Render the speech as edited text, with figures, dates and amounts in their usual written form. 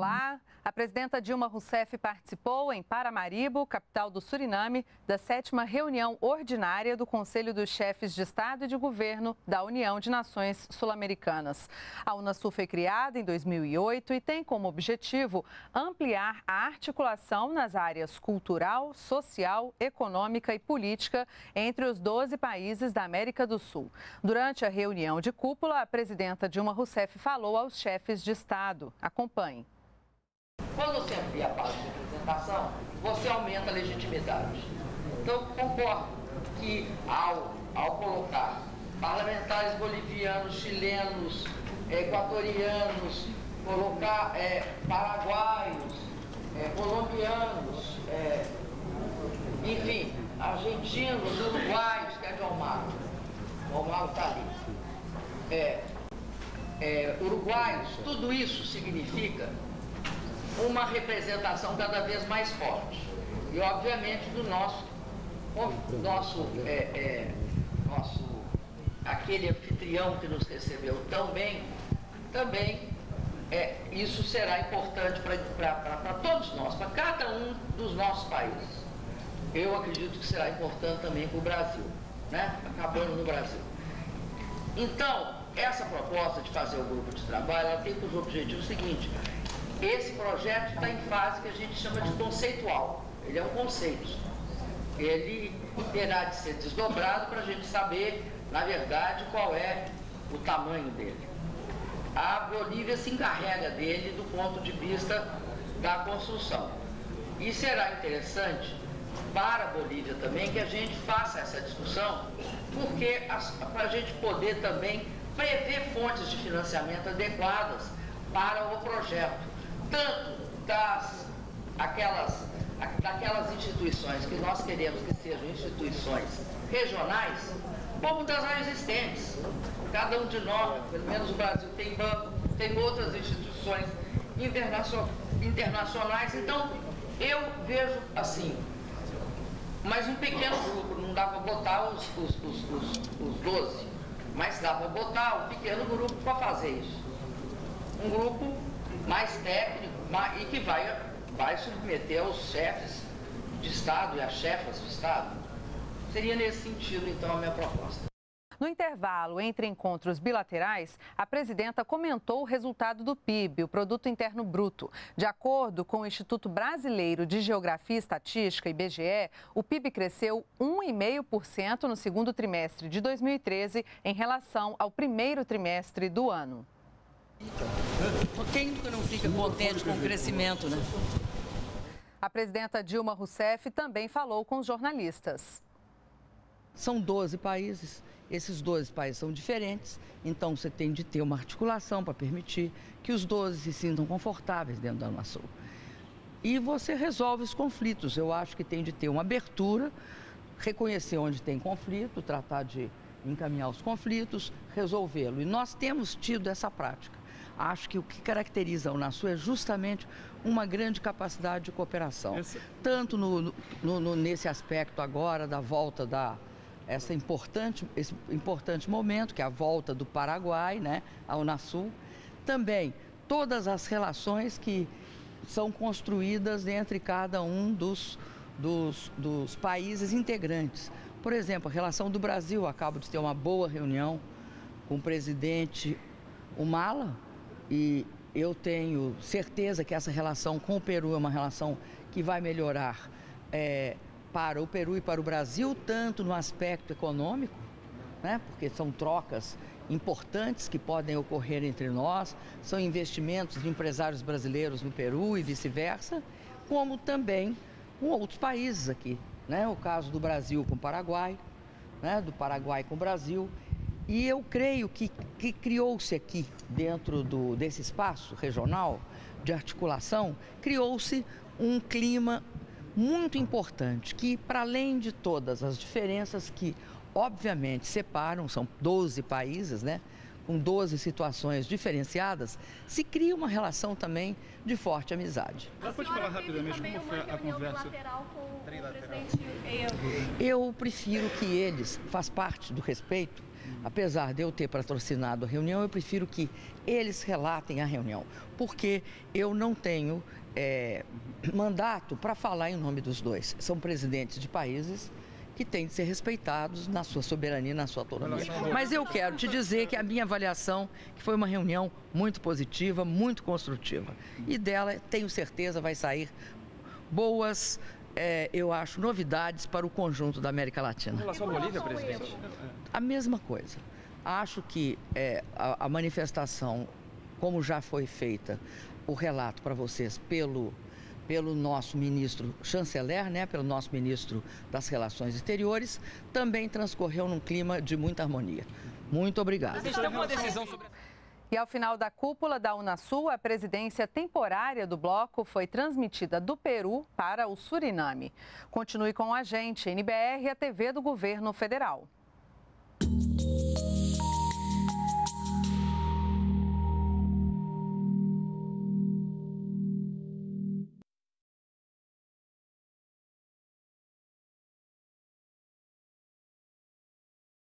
Olá, a presidenta Dilma Rousseff participou em Paramaribo, capital do Suriname, da 7ª reunião ordinária do Conselho dos Chefes de Estado e de Governo da União de Nações Sul-Americanas. A Unasul foi criada em 2008 e tem como objetivo ampliar a articulação nas áreas cultural, social, econômica e política entre os 12 países da América do Sul. Durante a reunião de cúpula, a presidenta Dilma Rousseff falou aos chefes de Estado. Acompanhe. Quando você amplia a base de representação, você aumenta a legitimidade. Então, concordo que ao colocar parlamentares bolivianos, chilenos, equatorianos, colocar paraguaios, colombianos, enfim, argentinos, uruguaios, que é de Humala. Humala está ali. Uruguaios, tudo isso significa uma representação cada vez mais forte e, obviamente, do nosso aquele anfitrião que nos recebeu tão bem, também isso será importante para todos nós, para cada um dos nossos países. Eu acredito que será importante também para o Brasil, né? Acabando no Brasil. Então, essa proposta de fazer o grupo de trabalho, ela tem como objetivo o seguinte: esse projeto está em fase que a gente chama de conceitual. Ele é um conceito. Ele terá de ser desdobrado para a gente saber, na verdade, qual é o tamanho dele. A Bolívia se encarrega dele do ponto de vista da construção. E será interessante para a Bolívia também que a gente faça essa discussão, porque para a gente poder também prever fontes de financiamento adequadas para o projeto, tanto daquelas instituições que nós queremos que sejam instituições regionais, como das já existentes. Cada um de nós, pelo menos o Brasil, tem banco, tem outras instituições internacionais. Então, eu vejo assim, mas um pequeno grupo, não dá para botar os 12, mas dá para botar um pequeno grupo para fazer isso. Um grupo mais técnico e que vai submeter aos chefes de Estado e às chefas de Estado. Seria nesse sentido, então, a minha proposta. No intervalo entre encontros bilaterais, a presidenta comentou o resultado do PIB, o Produto Interno Bruto. De acordo com o Instituto Brasileiro de Geografia e Estatística, IBGE, o PIB cresceu 1,5% no segundo trimestre de 2013 em relação ao primeiro trimestre do ano. Quem não fica contente com o crescimento, né? A presidenta Dilma Rousseff também falou com os jornalistas. São 12 países, esses 12 países são diferentes, então você tem de ter uma articulação para permitir que os 12 se sintam confortáveis dentro da Unasul. E você resolve os conflitos. Eu acho que tem de ter uma abertura, reconhecer onde tem conflito, tratar de encaminhar os conflitos, resolvê-lo. E nós temos tido essa prática. Acho que o que caracteriza a Unasul é justamente uma grande capacidade de cooperação. Tanto nesse aspecto agora da volta esse importante momento, que é a volta do Paraguai, né, à Unasul. Também todas as relações que são construídas entre cada um dos países integrantes. Por exemplo, a relação do Brasil. Acabo de ter uma boa reunião com o presidente Humala. E eu tenho certeza que essa relação com o Peru é uma relação que vai melhorar para o Peru e para o Brasil, tanto no aspecto econômico, né, porque são trocas importantes que podem ocorrer entre nós, são investimentos de empresários brasileiros no Peru e vice-versa, como também com outros países aqui, né, o caso do Brasil com o Paraguai, né, do Paraguai com o Brasil. E eu creio que criou-se aqui, dentro desse espaço regional de articulação, criou-se um clima muito importante, que, para além de todas as diferenças que, obviamente, separam, são 12 países, né, com 12 situações diferenciadas, se cria uma relação também de forte amizade. Você pode falar rapidamente como foi a conversa? Eu prefiro que eles façam parte do respeito. Apesar de eu ter patrocinado a reunião, eu prefiro que eles relatem a reunião, porque eu não tenho mandato para falar em nome dos dois. São presidentes de países que têm de ser respeitados na sua soberania, na sua autonomia. Mas eu quero te dizer que a minha avaliação que foi uma reunião muito positiva, muito construtiva. E dela, tenho certeza, vai sair boas, eu acho, novidades para o conjunto da América Latina. Em relação à Bolívia, presidente? A mesma coisa. Acho que a manifestação, como já foi feita, o relato para vocês pelo nosso ministro chanceler, né, pelo nosso ministro das Relações Exteriores, também transcorreu num clima de muita harmonia. Muito obrigada. E ao final da cúpula da Unasul, a presidência temporária do bloco foi transmitida do Peru para o Suriname. Continue com a gente, NBR, a TV do Governo Federal.